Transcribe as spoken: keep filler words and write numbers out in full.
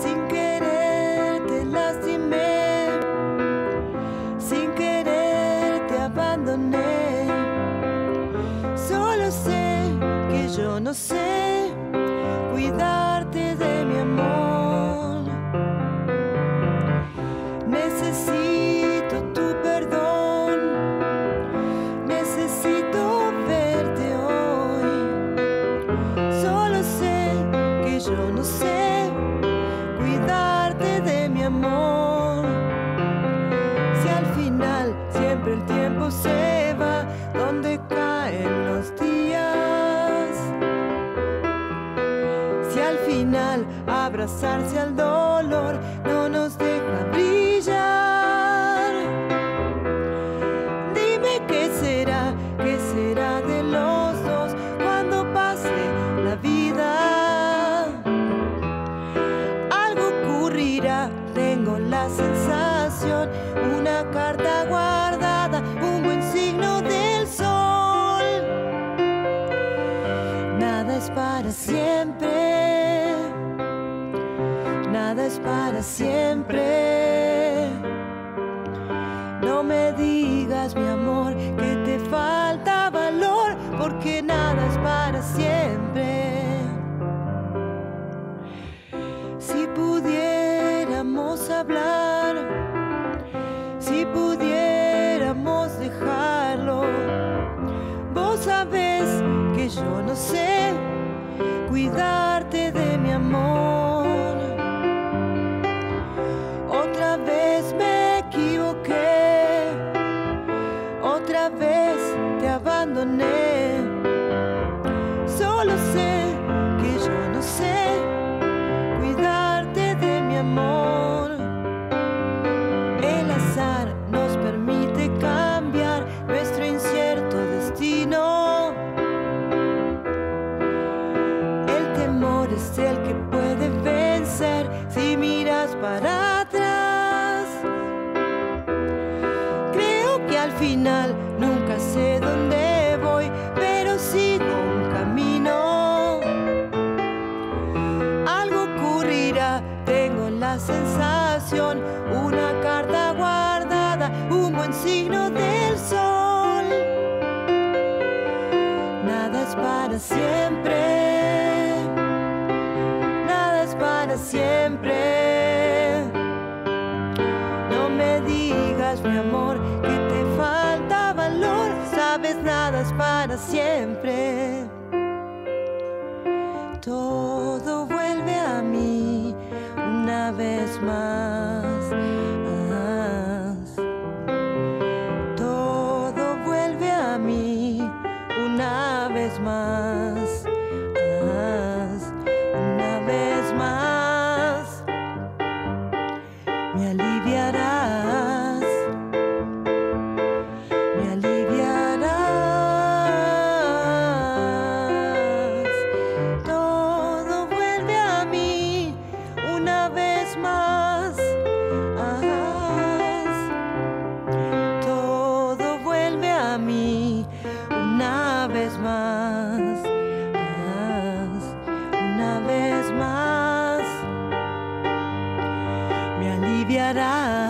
sin querer te lastimé, sin querer te abandoné. Solo sé que yo no sé cuidarte de mi amor. Necesito tu perdón, necesito verte hoy. Solo sé que yo no sé cuidarte de mi amor. Si al final siempre el tiempo se va, ¿dónde caen los días? Si al final abrazarse al dolor no nos deja brillar, dime qué será, qué será de los dos cuando pase la vida. Algo ocurrirá, tengo la sensación, una carta guardada, un buen signo del sol. Nada es para siempre, nada es para siempre. No me digas, mi amor, que te falta valor, porque nada es para siempre. Si pudiéramos hablar, si pudiéramos dejarlo. Vos sabés que yo no sé cuidarte de mi amor. Otra vez me equivoqué, otra vez te abandoné. Solo sé que yo no sé cuidarte de mi amor. El azar nos permite cambiar nuestro incierto destino. El temor es el que puede vencer si miras para atrás. Creo que al final nunca sé dónde voy, pero sigo un camino. Algo ocurrirá, tengo la sensación, una carta guardada, un buen signo del sol. Nada es para siempre, nada es para siempre. No me digas, mi amor, que te falta valor. Sabes, nada es para siempre. Todo vuelve a mí una vez más. Todo vuelve a mí una vez más. Una vez más me aliviarás, me aliviarás. Todo vuelve a mí una vez más. Todo vuelve a mí una vez más. Una vez más me aliviará.